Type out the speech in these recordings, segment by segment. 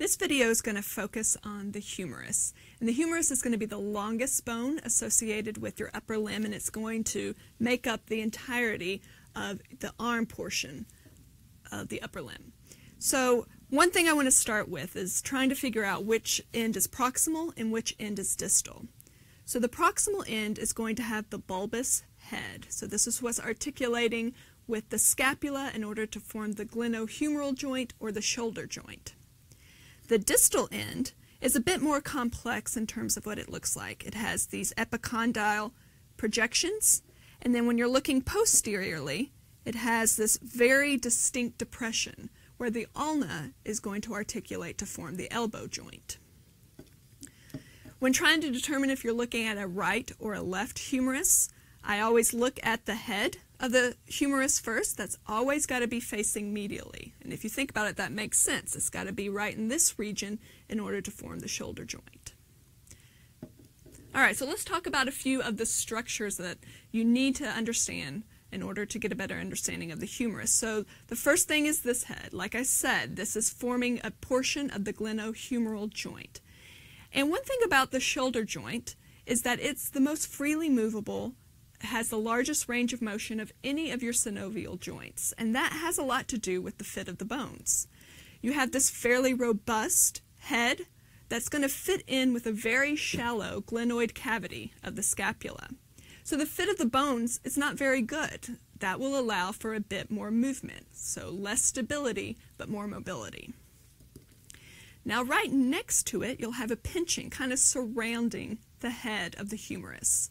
This video is going to focus on the humerus. And the humerus is going to be the longest bone associated with your upper limb, and it's going to make up the entirety of the arm portion of the upper limb. So one thing I want to start with is trying to figure out which end is proximal and which end is distal. So the proximal end is going to have the bulbous head. So this is what's articulating with the scapula in order to form the glenohumeral joint or the shoulder joint. The distal end is a bit more complex in terms of what it looks like. It has these epicondyle projections, and then when you're looking posteriorly, it has this very distinct depression where the ulna is going to articulate to form the elbow joint. When trying to determine if you're looking at a right or a left humerus, I always look at the head of the humerus first. That's always got to be facing medially. And if you think about it, that makes sense. It's got to be right in this region in order to form the shoulder joint. All right, so let's talk about a few of the structures that you need to understand in order to get a better understanding of the humerus. So the first thing is this head. Like I said, this is forming a portion of the glenohumeral joint. And one thing about the shoulder joint is that it's the most freely movable, has the largest range of motion of any of your synovial joints, and that has a lot to do with the fit of the bones. You have this fairly robust head that's going to fit in with a very shallow glenoid cavity of the scapula. So the fit of the bones is not very good. That will allow for a bit more movement, so less stability but more mobility. Now right next to it you'll have a pinching kind of surrounding the head of the humerus.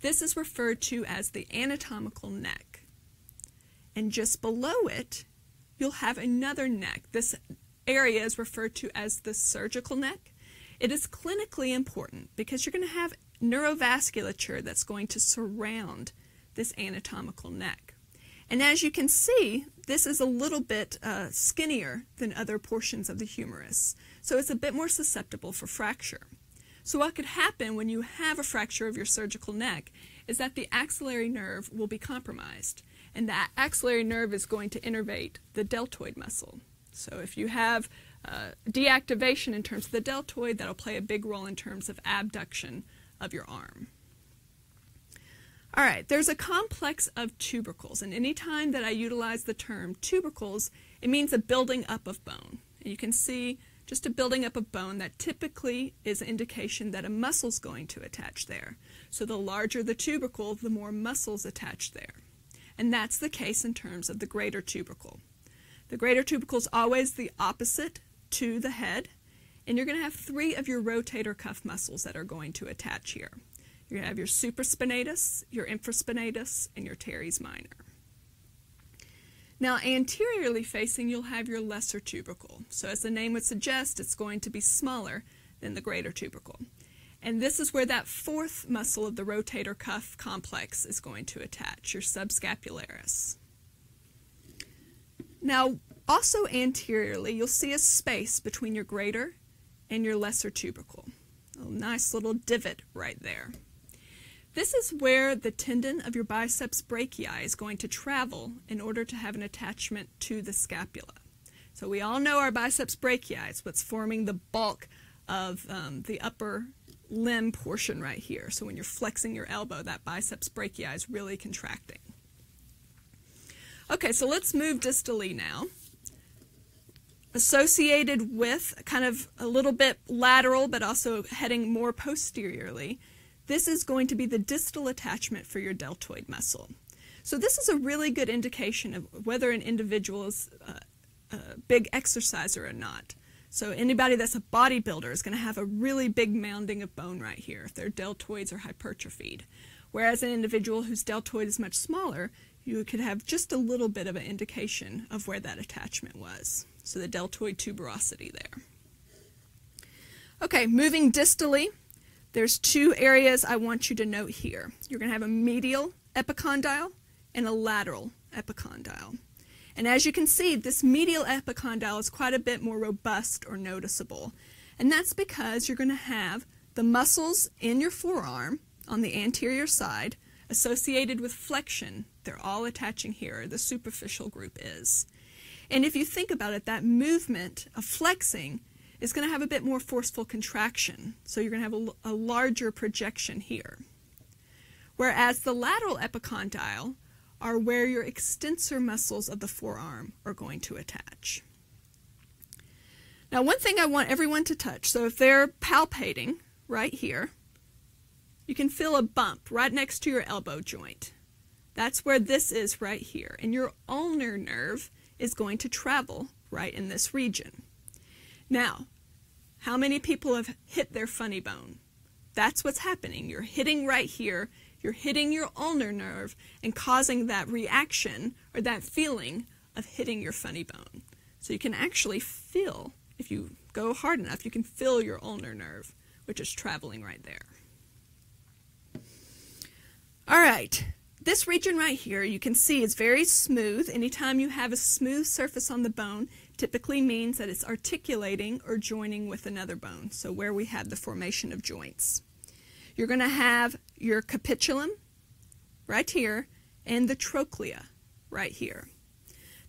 This is referred to as the anatomical neck. And just below it, you'll have another neck. This area is referred to as the surgical neck. It is clinically important because you're going to have neurovasculature that's going to surround this anatomical neck. And as you can see, this is a little bit skinnier than other portions of the humerus. So it's a bit more susceptible for fracture. So what could happen when you have a fracture of your surgical neck is that the axillary nerve will be compromised, and that axillary nerve is going to innervate the deltoid muscle. So if you have deactivation in terms of the deltoid, that'll play a big role in terms of abduction of your arm. All right, there's a complex of tubercles, and any time that I utilize the term tubercles, it means a building up of bone. And you can see just a building up of bone that typically is an indication that a muscle's going to attach there. So the larger the tubercle, the more muscles attach there. And that's the case in terms of the greater tubercle. The greater tubercle is always the opposite to the head, and you're going to have three of your rotator cuff muscles that are going to attach here. You're going to have your supraspinatus, your infraspinatus, and your teres minor. Now, anteriorly facing, you'll have your lesser tubercle. So as the name would suggest, it's going to be smaller than the greater tubercle. And this is where that fourth muscle of the rotator cuff complex is going to attach, your subscapularis. Now, also anteriorly, you'll see a space between your greater and your lesser tubercle. A nice little divot right there. This is where the tendon of your biceps brachii is going to travel in order to have an attachment to the scapula. So we all know our biceps brachii is what's forming the bulk of the upper limb portion right here. So when you're flexing your elbow, that biceps brachii is really contracting. Okay, so let's move distally now. Associated with kind of a little bit lateral, but also heading more posteriorly, this is going to be the distal attachment for your deltoid muscle. So this is a really good indication of whether an individual is a big exerciser or not. So anybody that's a bodybuilder is going to have a really big mounding of bone right here if their deltoids are hypertrophied. Whereas an individual whose deltoid is much smaller, you could have just a little bit of an indication of where that attachment was. So the deltoid tuberosity there. Okay, moving distally. There's two areas I want you to note here. You're going to have a medial epicondyle and a lateral epicondyle. And as you can see, this medial epicondyle is quite a bit more robust or noticeable. And that's because you're going to have the muscles in your forearm on the anterior side associated with flexion. They're all attaching here, the superficial group is. And if you think about it, that movement of flexing is going to have a bit more forceful contraction. So you're going to have a larger projection here. Whereas the lateral epicondyle are where your extensor muscles of the forearm are going to attach. Now, one thing I want everyone to touch, so if they're palpating right here, you can feel a bump right next to your elbow joint. That's where this is right here, and your ulnar nerve is going to travel right in this region. Now, how many people have hit their funny bone? That's what's happening. You're hitting right here, you're hitting your ulnar nerve and causing that reaction or that feeling of hitting your funny bone. So you can actually feel, if you go hard enough, you can feel your ulnar nerve, which is traveling right there. All right, this region right here, you can see it's very smooth. Anytime you have a smooth surface on the bone typically means that it's articulating or joining with another bone, so where we have the formation of joints. You're going to have your capitulum right here and the trochlea right here.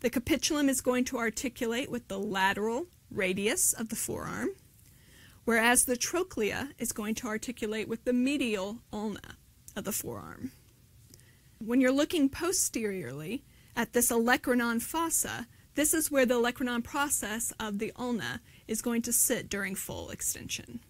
The capitulum is going to articulate with the lateral radius of the forearm, whereas the trochlea is going to articulate with the medial ulna of the forearm. When you're looking posteriorly at this olecranon fossa, this is where the olecranon process of the ulna is going to sit during full extension.